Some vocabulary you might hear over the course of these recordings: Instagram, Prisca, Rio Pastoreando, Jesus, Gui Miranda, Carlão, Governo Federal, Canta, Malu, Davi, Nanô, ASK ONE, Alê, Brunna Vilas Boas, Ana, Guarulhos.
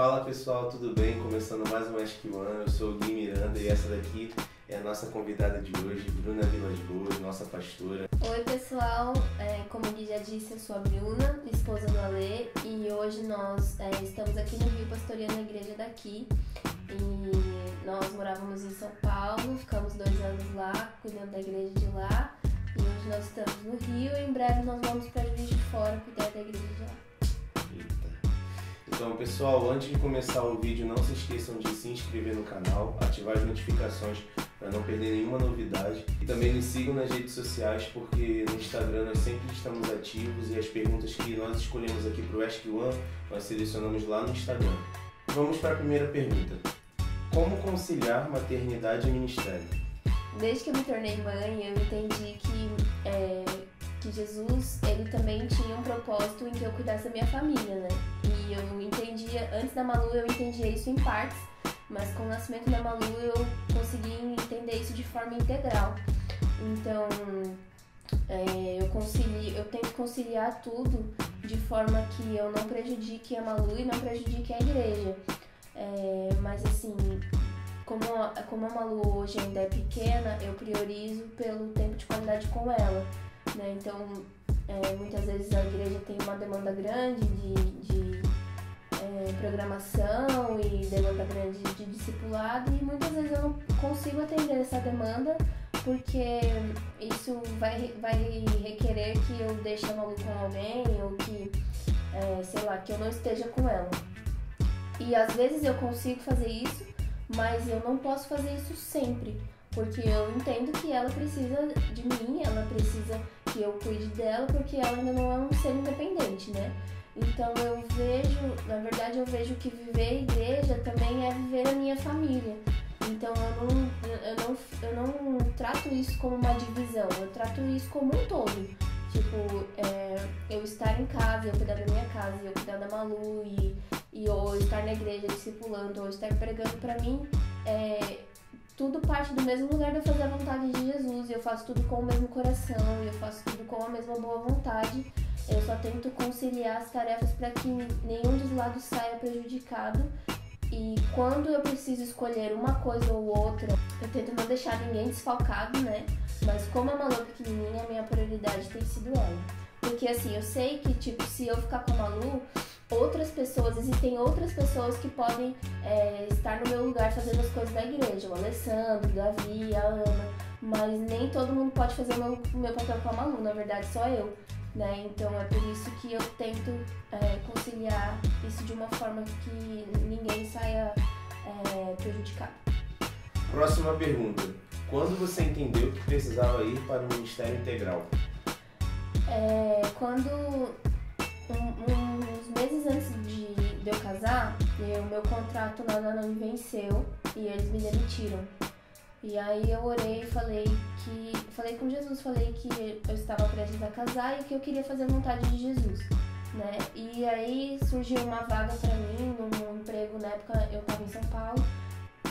Fala pessoal, tudo bem? Começando mais um ASK ONE, eu sou o Gui Miranda e essa daqui é a nossa convidada de hoje, Brunna Vilas Boas, nossa pastora. Oi pessoal, como o Gui já disse, eu sou a Brunna, esposa do Alê, e hoje nós estamos aqui no Rio Pastoreando, na igreja daqui, e nós morávamos em São Paulo, ficamos 2 anos lá, cuidando da igreja de lá, e hoje nós estamos no Rio e em breve nós vamos para Juiz de Fora, cuidar da igreja de lá. Então pessoal, antes de começar o vídeo, não se esqueçam de se inscrever no canal, ativar as notificações para não perder nenhuma novidade e também nos sigam nas redes sociais, porque no Instagram nós sempre estamos ativos e as perguntas que nós escolhemos aqui para o ASK ONE, nós selecionamos lá no Instagram. Vamos para a primeira pergunta. Como conciliar maternidade e ministério? Desde que eu me tornei mãe, eu entendi que Jesus, ele também tinha um propósito em que eu cuidasse da minha família, né? E eu entendia, antes da Malu eu entendia isso em partes, mas com o nascimento da Malu eu consegui entender isso de forma integral. Então, eu tento conciliar tudo de forma que eu não prejudique a Malu e não prejudique a igreja. Mas assim, como a Malu hoje ainda é pequena, eu priorizo pelo tempo de qualidade com ela, né? Então, muitas vezes a igreja tem uma demanda grande de programação e demanda grande de discipulado e muitas vezes eu não consigo atender essa demanda porque isso vai requerer que eu deixe a Malu com alguém ou que, sei lá, que eu não esteja com ela. E às vezes eu consigo fazer isso, mas eu não posso fazer isso sempre, porque eu entendo que ela precisa de mim, ela precisa que eu cuide dela, porque ela ainda não é um ser independente, né? Então eu vejo, na verdade eu vejo que viver a igreja também é viver a minha família. Então eu não trato isso como uma divisão, eu trato isso como um todo. Tipo, eu estar em casa, eu cuidar da minha casa, eu cuidar da Malu e ou estar na igreja discipulando, ou estar pregando, pra mim tudo parte do mesmo lugar de eu fazer a vontade de Jesus, e eu faço tudo com o mesmo coração, e eu faço tudo com a mesma boa vontade. Eu só tento conciliar as tarefas para que nenhum dos lados saia prejudicado, e quando eu preciso escolher uma coisa ou outra, eu tento não deixar ninguém desfalcado, né? Mas como a Malu é pequenininha, a minha prioridade tem sido ela. Porque assim, eu sei que tipo, se eu ficar com a Malu, existem outras pessoas que podem estar no meu lugar fazendo as coisas da igreja, o Alessandro, o Davi, a Ana, mas nem todo mundo pode fazer o meu papel com a Malu, na verdade só eu, né? Então é por isso que eu tento conciliar isso de uma forma que ninguém saia prejudicado. Próxima pergunta, quando você entendeu que precisava ir para o ministério integral? Quando uns meses antes de eu casar, o meu contrato na Nanô venceu e eles me demitiram. E aí eu orei e falei com Jesus, falei que eu estava prestes a casar e que eu queria fazer a vontade de Jesus, né? E aí surgiu uma vaga pra mim, num emprego, na época eu estava em São Paulo,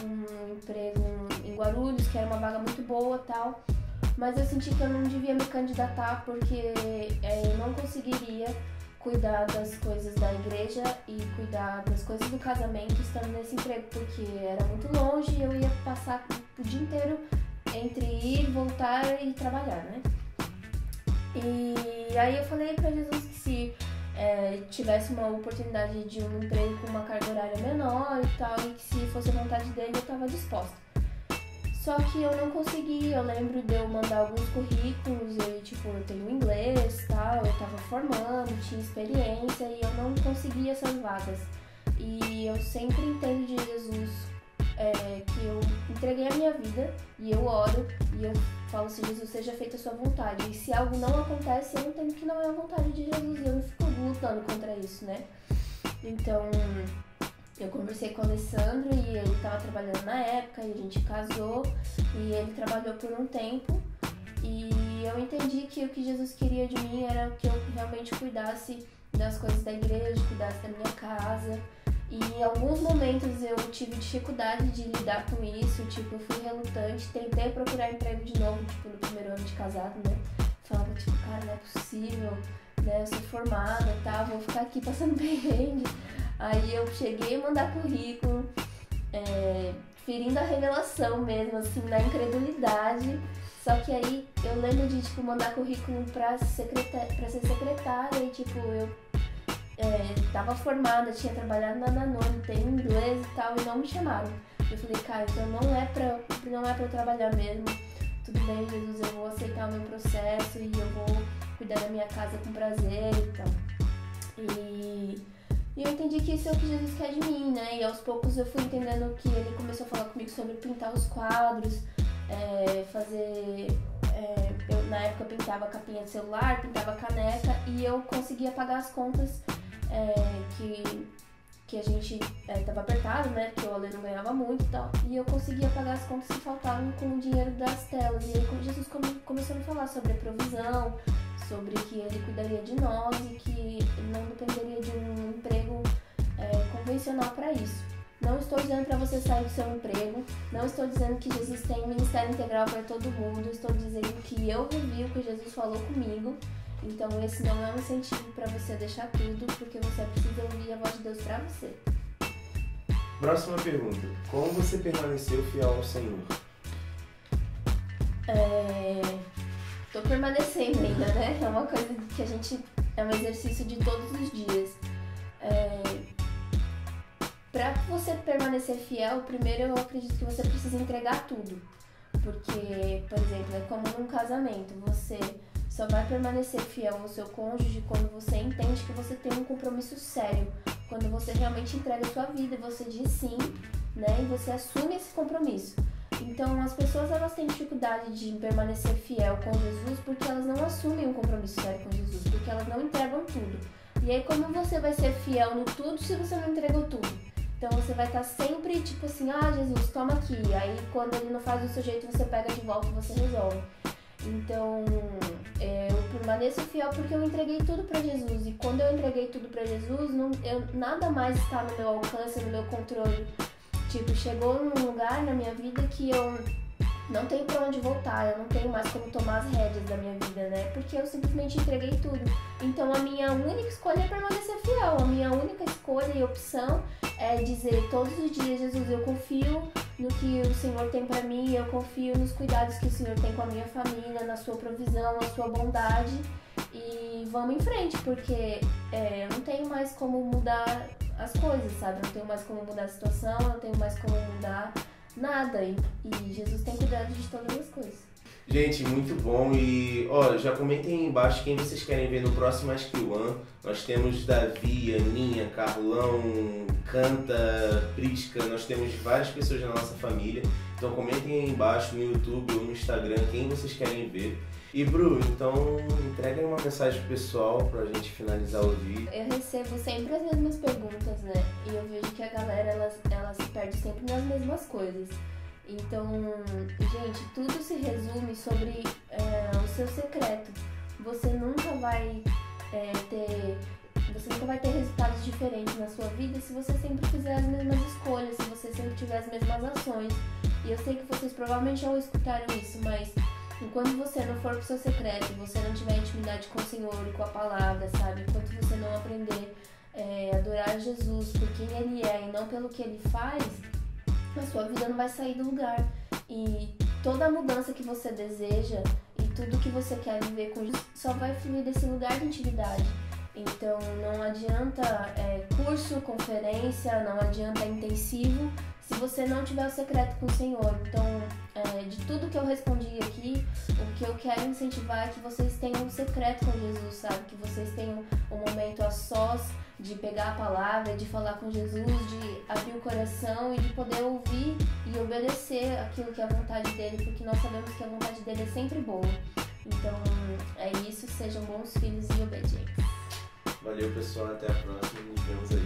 um emprego em Guarulhos, que era uma vaga muito boa e tal. Mas eu senti que eu não devia me candidatar porque eu não conseguiria cuidar das coisas da igreja e cuidar das coisas do casamento estando nesse emprego, porque era muito longe e eu ia passar o dia inteiro entre ir, voltar e trabalhar, né? E aí eu falei pra Jesus que se tivesse uma oportunidade de um emprego com uma carga horária menor e tal, e que se fosse a vontade dele eu tava disposta. Só que eu não consegui, eu lembro de eu mandar alguns currículos e tipo, eu tenho inglês e tal, eu tava formando, tinha experiência e eu não conseguia essas vagas. E eu sempre entendo de Jesus que eu entreguei a minha vida e eu oro e eu falo assim, Jesus, seja feita a sua vontade. E se algo não acontece, eu entendo que não é a vontade de Jesus e eu não fico lutando contra isso, né? Então eu conversei com o Alessandro e ele estava trabalhando na época e a gente casou e ele trabalhou por um tempo e eu entendi que o que Jesus queria de mim era que eu realmente cuidasse das coisas da igreja, cuidasse da minha casa, e em alguns momentos eu tive dificuldade de lidar com isso, tipo, eu fui relutante, tentei procurar emprego de novo, tipo, no primeiro ano de casado, né? Falava, tipo, cara, não é possível, né? Eu sou formada e tal, vou ficar aqui passando perrengue. Aí eu cheguei a mandar currículo, ferindo a revelação mesmo, assim, na incredulidade. Só que aí eu lembro de, tipo, mandar currículo pra ser secretária e, tipo, eu tava formada, tinha trabalhado na Nanô, tenho inglês e tal, e não me chamaram. Eu falei, cara, então não é pra eu trabalhar mesmo. Tudo bem, Jesus, eu vou aceitar o meu processo e eu vou cuidar da minha casa com prazer e tal. E eu entendi que isso é o que Jesus quer de mim, né? E aos poucos eu fui entendendo que ele começou a falar comigo sobre pintar os quadros, eu, na época, eu pintava capinha de celular, pintava caneca e eu conseguia pagar as contas que a gente tava apertado, né? Porque o Alê não ganhava muito e tal. E eu conseguia pagar as contas que faltavam com o dinheiro das telas. E aí Jesus começou a me falar sobre a provisão, sobre que ele cuidaria de nós e que não dependeria de um emprego convencional para isso. Não estou dizendo para você sair do seu emprego, não estou dizendo que Jesus tem ministério integral para todo mundo, estou dizendo que eu vivi o que Jesus falou comigo. Então esse não é um incentivo para você deixar tudo, porque você precisa ouvir a voz de Deus para você. Próxima pergunta: como você permaneceu fiel ao Senhor? Tô permanecendo ainda, né? É uma coisa que a gente... é um exercício de todos os dias. Pra você permanecer fiel, primeiro eu acredito que você precisa entregar tudo. Porque, por exemplo, é como num casamento. Você só vai permanecer fiel ao seu cônjuge quando você entende que você tem um compromisso sério. Quando você realmente entrega a sua vida, você diz sim, né? E você assume esse compromisso. Então, as pessoas, elas têm dificuldade de permanecer fiel com Jesus porque elas não assumem um compromisso sério com Jesus, porque elas não entregam tudo. E aí, como você vai ser fiel no tudo se você não entregou tudo? Então, você vai estar sempre, tipo assim, ah, Jesus, toma aqui. Aí, quando ele não faz do seu jeito, você pega de volta e você resolve. Então, eu permaneço fiel porque eu entreguei tudo pra Jesus. E quando eu entreguei tudo pra Jesus, nada mais está no meu alcance, no meu controle. Tipo, chegou num lugar na minha vida que eu não tenho pra onde voltar, eu não tenho mais como tomar as rédeas da minha vida, né? Porque eu simplesmente entreguei tudo. Então a minha única escolha é permanecer fiel, a minha única escolha e opção é dizer todos os dias, Jesus, eu confio no que o Senhor tem pra mim, eu confio nos cuidados que o Senhor tem com a minha família, na sua provisão, na sua bondade, e vamos em frente, porque eu não tenho mais como mudar as coisas, sabe? Eu não tenho mais como mudar a situação, eu não tenho mais como mudar nada. E Jesus tem cuidado de todas as coisas. Gente, muito bom. E, olha, já comentem aí embaixo quem vocês querem ver no próximo ASK ONE. Nós temos Davi, Aninha, Carlão, Canta, Prisca. Nós temos várias pessoas na nossa família. Então comentem aí embaixo no YouTube ou no Instagram quem vocês querem ver. E, Bru, então entreguem uma mensagem pessoal pra gente finalizar o vídeo. Eu recebo sempre as mesmas perguntas, né? E eu vejo que a galera, ela se perde sempre nas mesmas coisas. Então, gente, tudo se resume sobre o seu secreto. Você nunca vai ter resultados diferentes na sua vida se você sempre fizer as mesmas escolhas, se você sempre tiver as mesmas ações. E eu sei que vocês provavelmente já escutaram isso, mas enquanto você não for pro seu secreto, você não tiver intimidade com o Senhor e com a palavra, sabe? Enquanto você não aprender a adorar Jesus por quem Ele é e não pelo que Ele faz, a sua vida não vai sair do lugar. E toda a mudança que você deseja e tudo que você quer viver com Jesus só vai fluir desse lugar de intimidade. Então não adianta curso, conferência, não adianta intensivo, se você não tiver o secreto com o Senhor. Então, de tudo que eu respondi aqui, o que eu quero incentivar é que vocês tenham um secreto com Jesus, sabe? Que vocês tenham um momento a sós de pegar a palavra, de falar com Jesus, de abrir o coração e de poder ouvir e obedecer aquilo que é a vontade dele, porque nós sabemos que a vontade dele é sempre boa. Então, é isso. Sejam bons filhos e obedientes. Valeu, pessoal. Até a próxima. Nos vemos aí.